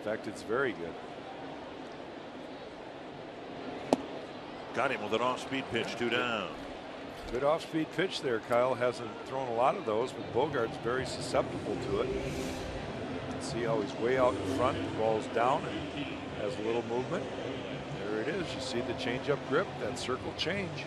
In fact, it's very good. Got him with an off-speed pitch, 2 down. Good off-speed pitch there. Kyle hasn't thrown a lot of those, but Bogaerts very susceptible to it. You can see how he's way out in front, the ball's down, and has a little movement. There it is. You see the change-up grip, that circle change.